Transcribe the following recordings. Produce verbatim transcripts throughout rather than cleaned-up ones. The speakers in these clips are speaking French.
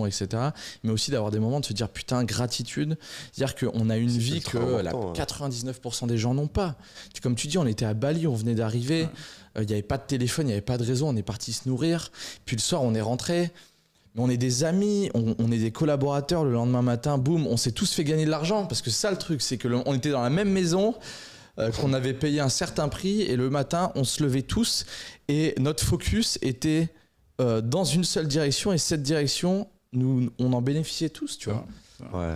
passion, et cetera. Mais aussi d'avoir des moments de se dire putain, gratitude, c'est-à-dire qu'on a une vie que important, la quatre-vingt-dix-neuf pour cent des gens n'ont pas. Comme tu dis, on était à Bali, on venait d'arriver, il ouais. n'y euh, avait pas de téléphone, il n'y avait pas de réseau, on est parti se nourrir, puis le soir on est rentré. Mais on est des amis, on, on est des collaborateurs, le lendemain matin, boum, on s'est tous fait gagner de l'argent, parce que ça le truc, c'est que le, on était dans la même maison, euh, qu'on avait payé un certain prix, et le matin, on se levait tous, et notre focus était euh, dans une seule direction, et cette direction, nous, on en bénéficiait tous, tu vois. Ouais.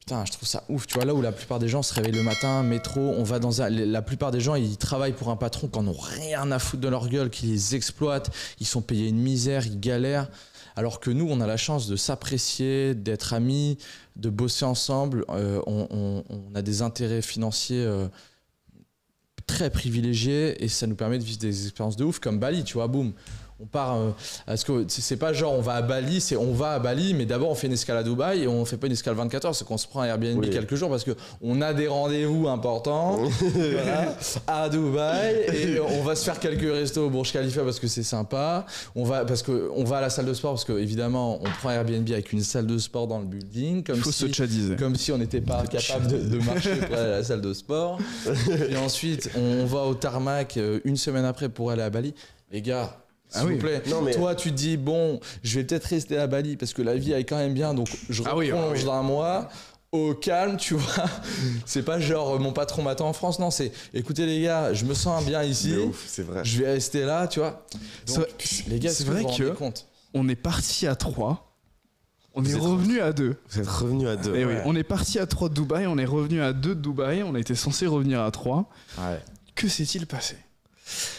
Putain, je trouve ça ouf, tu vois, là où la plupart des gens se réveillent le matin, métro, on va dans un... La plupart des gens, ils travaillent pour un patron qui n'en ont rien à foutre de leur gueule, qui les exploite, ils sont payés une misère, ils galèrent. Alors que nous, on a la chance de s'apprécier, d'être amis, de bosser ensemble. Euh, on, on, on a des intérêts financiers euh, très privilégiés et ça nous permet de vivre des expériences de ouf, comme Bali, tu vois, boum. On part, euh, parce que c'est pas genre on va à Bali, c'est on va à Bali, mais d'abord on fait une escale à Dubaï et on fait pas une escale vingt-quatre heures, c'est qu'on se prend un Airbnb oui. quelques jours parce que on a des rendez-vous importants voilà, à Dubaï et on va se faire quelques restos au Burj Khalifa parce que c'est sympa. On va parce que on va à la salle de sport parce que évidemment on prend un Airbnb avec une salle de sport dans le building, comme faut si se comme si on n'était pas capable de, de marcher pour aller à la salle de sport. Et ensuite on va au tarmac une semaine après pour aller à Bali. Les gars. S'il ah vous oui. plaît. Non, mais... Toi, tu te dis, bon, je vais peut-être rester à Bali parce que la vie est quand même bien, donc je ah replonge oui, ah oui. dans un mois au calme, tu vois. C'est pas genre mon patron m'attend en France, non, c'est écoutez les gars, je me sens bien ici, ouf, vrai. Je vais rester là, tu vois. Donc, les gars, c'est vrai que on est parti à trois. On est revenu à deux. Vous êtes revenu à deux. Et ouais. oui, on est parti à trois de Dubaï, on est revenu à deux de Dubaï, on était censé revenir à trois. Ouais. Que s'est-il passé ?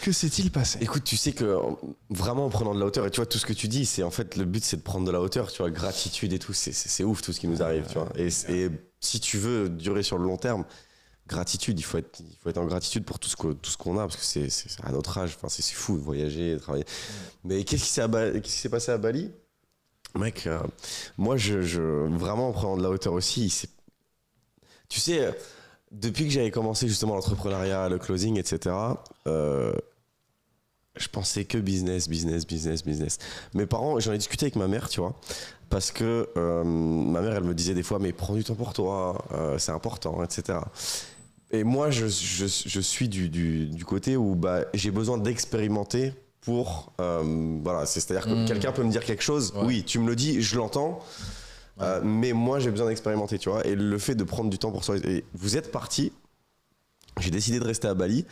Que s'est-il passé? Écoute, tu sais que vraiment en prenant de la hauteur, et tu vois tout ce que tu dis, c'est en fait le but c'est de prendre de la hauteur, tu vois, gratitude et tout, c'est ouf tout ce qui nous arrive, tu vois. Et, et si tu veux durer sur le long terme, gratitude, il faut être, il faut être en gratitude pour tout ce qu'on qu a, parce que c'est à notre âge, enfin, c'est fou de voyager, de travailler. Mais qu'est-ce qui s'est qu'est-ce passé à Bali? Mec, euh, moi je, je, vraiment en prenant de la hauteur aussi, tu sais... Depuis que j'avais commencé justement l'entrepreneuriat, le closing, et cetera, euh, je pensais que business, business, business, business. Mes parents, j'en ai discuté avec ma mère, tu vois, parce que euh, ma mère, elle me disait des fois, mais prends du temps pour toi, euh, c'est important, et cetera. Et moi, je, je, je suis du, du, du côté où bah, j'ai besoin d'expérimenter pour... Euh, voilà, c'est-à-dire que mmh. quelqu'un peut me dire quelque chose, ouais. oui, tu me le dis, je l'entends. Euh, mais moi j'ai besoin d'expérimenter, tu vois, et le fait de prendre du temps pour soi. Et vous êtes parti, j'ai décidé de rester à Bali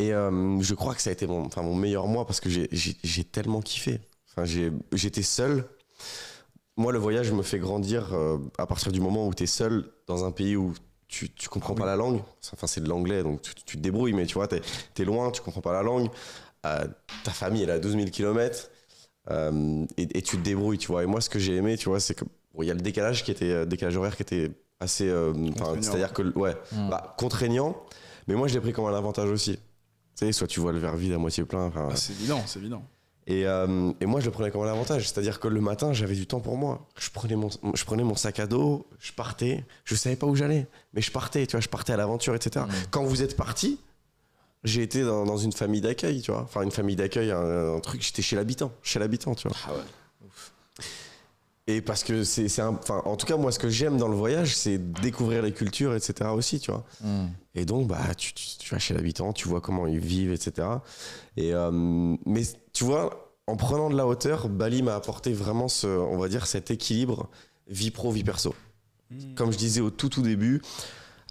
et euh, je crois que ça a été mon, enfin, mon meilleur mois parce que j'ai tellement kiffé. Enfin, j'étais seul. Moi le voyage me fait grandir euh, à partir du moment où tu es seul dans un pays où tu, tu comprends ah, pas oui. la langue. Enfin c'est de l'anglais donc tu, tu te débrouilles, mais tu vois, t'es t'es loin, tu comprends pas la langue. Euh, ta famille elle est à douze mille kilomètres euh, et, et tu te débrouilles, tu vois. Et moi ce que j'ai aimé, tu vois, c'est que il y a le décalage qui était décalage horaire qui était assez euh, c'est-à-dire que ouais mmh. bah, contraignant, mais moi je l'ai pris comme un avantage aussi, tu sais, soit tu vois le verre vide à moitié plein, bah, c'est évident, c'est évident. Et, euh, et moi je le prenais comme un avantage, c'est-à-dire que le matin j'avais du temps pour moi, je prenais mon je prenais mon sac à dos, je partais, je savais pas où j'allais, mais je partais, tu vois, je partais à l'aventure, etc. mmh. Quand vous êtes partis, j'ai été dans, dans une famille d'accueil, tu vois, enfin une famille d'accueil, un, un truc, j'étais chez l'habitant, chez l'habitant, tu vois. Ah ouais, ouf. Et parce que c'est un... Enfin, en tout cas, moi, ce que j'aime dans le voyage, c'est découvrir les cultures, et cetera aussi, tu vois. Mm. Et donc, bah, tu, tu, tu vas chez l'habitant, tu vois comment ils vivent, et cetera. Et, euh, mais tu vois, en prenant de la hauteur, Bali m'a apporté vraiment, ce, on va dire, cet équilibre vie pro, vie perso. Mm. Comme je disais au tout, tout début,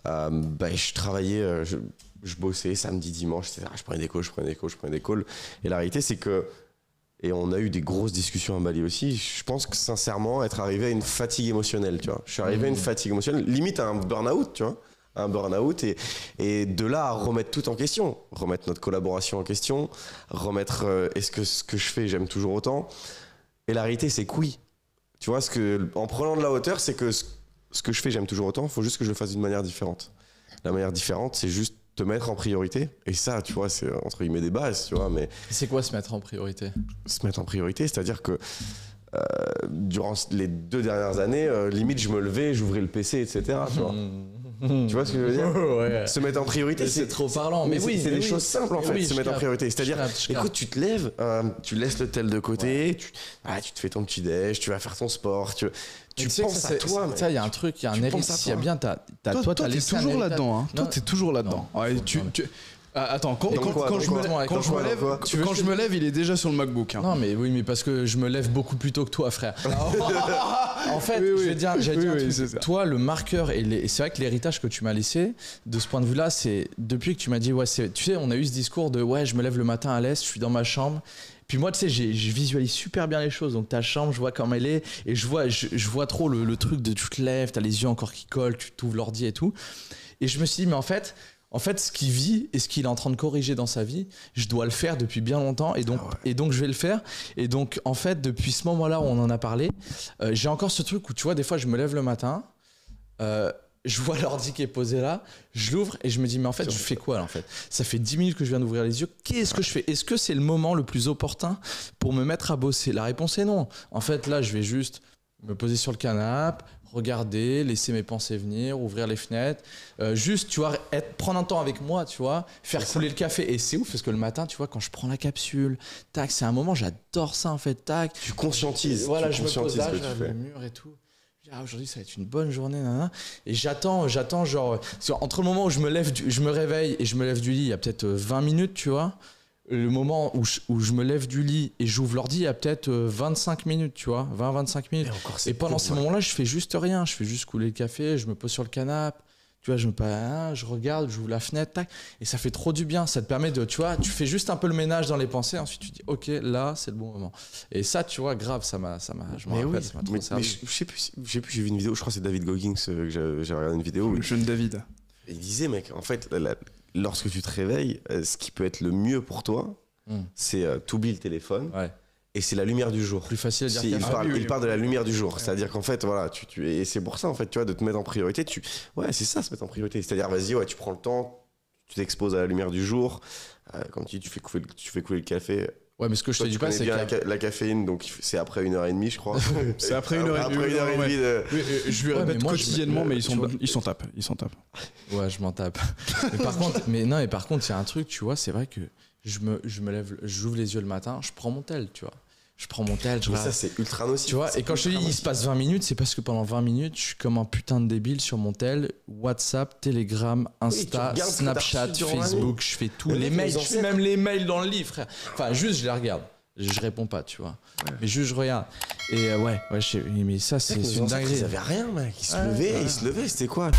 euh, bah, je travaillais, je, je bossais samedi, dimanche, et cetera. Je prenais des calls, je prenais des calls, je prenais des calls. Et la réalité, c'est que... Et on a eu des grosses discussions à Bali aussi. Je pense que sincèrement, être arrivé à une fatigue émotionnelle, tu vois. Je suis arrivé à une fatigue émotionnelle, limite à un burn-out, tu vois. Un burn-out et, et de là à remettre tout en question. Remettre notre collaboration en question, remettre euh, est-ce que ce que je fais, j'aime toujours autant. Et la réalité, c'est que oui. Tu vois, ce que, en prenant de la hauteur, c'est que ce, ce que je fais, j'aime toujours autant. Il faut juste que je le fasse d'une manière différente. La manière différente, c'est juste te mettre en priorité, et ça, tu vois, c'est entre guillemets des bases, tu vois, mais... C'est quoi se mettre en priorité? Se mettre en priorité, c'est-à-dire que euh, durant les deux dernières années, euh, limite, je me levais, j'ouvrais le P C, et cetera, tu vois. Mmh. Tu vois ce que je veux dire? Ouais. Se mettre en priorité, c'est trop parlant. Mais, mais oui, c'est des oui. choses simples en mais fait, oui, se mettre en priorité. C'est-à-dire, écoute, tu te lèves, euh, tu laisses le tel de côté, ouais. tu, ah, tu te fais ton petit déj, tu vas faire ton sport, tu, tu, tu penses à toi. Il y a un truc, il y a un héritage. Il y a bien, t'as, t'as, toi, toi, toi, t'es toujours là-dedans. Toi, t'es toujours là-dedans. Ah, attends, quand, quand, quoi, quand, je, me lève, quand, quand je me lève, tu quand je me lève, il est déjà sur le MacBook. Hein. Non, mais oui, mais parce que je me lève beaucoup plus tôt que toi, frère. En fait, oui, oui. je vais dire, je vais dire oui, oui, toi, le marqueur, et, les, et c'est vrai que l'héritage que tu m'as laissé, de ce point de vue-là, c'est depuis que tu m'as dit, ouais, tu sais, on a eu ce discours de, ouais, je me lève le matin à l'aise, je suis dans ma chambre. Puis moi, tu sais, je visualise super bien les choses. Donc ta chambre, je vois comme elle est, et je vois, je, je vois trop le, le truc de tu te lèves, t'as les yeux encore qui collent, tu t'ouvres l'ordi et tout. Et je me suis dit, mais en fait. En fait, ce qu'il vit et ce qu'il est en train de corriger dans sa vie, je dois le faire depuis bien longtemps et donc, ah ouais. et donc je vais le faire. Et donc, en fait, depuis ce moment-là où on en a parlé, euh, j'ai encore ce truc où, tu vois, des fois, je me lève le matin, euh, je vois l'ordi qui est posé là, je l'ouvre et je me dis, mais en fait, je fais quoi là, en fait? Ça fait dix minutes que je viens d'ouvrir les yeux, qu'est-ce que je fais? Est-ce que c'est le moment le plus opportun pour me mettre à bosser? La réponse est non. En fait, là, je vais juste me poser sur le canapé, regarder, laisser mes pensées venir, ouvrir les fenêtres, euh, juste, tu vois, être, prendre un temps avec moi, tu vois, faire couler le café. Et c'est ouf parce que le matin, tu vois, quand je prends la capsule, tac, c'est un moment, j'adore ça en fait, tac. Tu conscientises. Voilà, tu je conscientises me pose là, je vais au mur et tout. Ah, aujourd'hui, ça va être une bonne journée, nanana. Et j'attends, j'attends, genre, entre le moment où je me lève, du, je me réveille et je me lève du lit, il y a peut-être vingt minutes, tu vois. Le moment où je, où je me lève du lit et j'ouvre l'ordi, il y a peut-être vingt-cinq minutes, tu vois, vingt à vingt-cinq minutes. Et, encore, et pendant ces moments-là, je fais juste rien. Je fais juste couler le café, je me pose sur le canapé, tu vois, je me parle, je regarde, j'ouvre la fenêtre, tac. Et ça fait trop du bien. Ça te permet de, tu vois, tu fais juste un peu le ménage dans les pensées. Ensuite, tu dis, OK, là, c'est le bon moment. Et ça, tu vois, grave, ça m'a, ça m'a, je m'en rappelle, oui, ça m'a trop servi. Je sais plus, j'ai vu une vidéo, je crois que c'est David Goggins, que j'ai regardé une vidéo. Le jeune David. Il disait, mec, en fait, la, la, lorsque tu te réveilles, ce qui peut être le mieux pour toi, mmh. c'est euh, t'oublies le téléphone ouais. et c'est la lumière du jour. Plus facile à dire. Il, ah, parle, oui, oui, il oui, parle oui. de la lumière du jour, ouais. c'est-à-dire qu'en fait, voilà, tu, tu et c'est pour ça en fait, tu vois, de te mettre en priorité. Tu, ouais, c'est ça, se mettre en priorité. C'est-à-dire, vas-y, ouais, tu prends le temps, tu t'exposes à la lumière du jour. Euh, comme tu dis, tu fais couler, tu fais couler le café. Ouais, mais ce que je te dis pas, c'est bien que... la caféine, donc c'est après une heure et demie, je crois. C'est après une heure et demie. Après une heure et demie. De... Oui, je lui ouais, répète mais moi, quotidiennement, je... mais ils sont, vois... ils sont tapent, ils sont tapent. Ouais, je m'en tape. Mais par contre, mais non, mais par contre, il y a un truc, tu vois, c'est vrai que je me, je me lève, j'ouvre les yeux le matin, je prends mon tel, tu vois. Je prends mon tel, je mais ça c'est ultra nocif. Tu vois, et quand je te dis il se passe vingt minutes, c'est parce que pendant vingt minutes, je suis comme un putain de débile sur mon tel, WhatsApp, Telegram, Insta, oui, Snapchat, Facebook, je fais tout, les mails, je fais même les mails dans le lit, frère. Enfin, juste je les regarde. Je réponds pas, tu vois. Ouais. Mais juste, je regarde. Et euh, ouais, ouais, je sais, mais ça c'est une dinguerie. Ils avaient rien, mec. Ils se levaient, ils se levaient, c'était quoi ?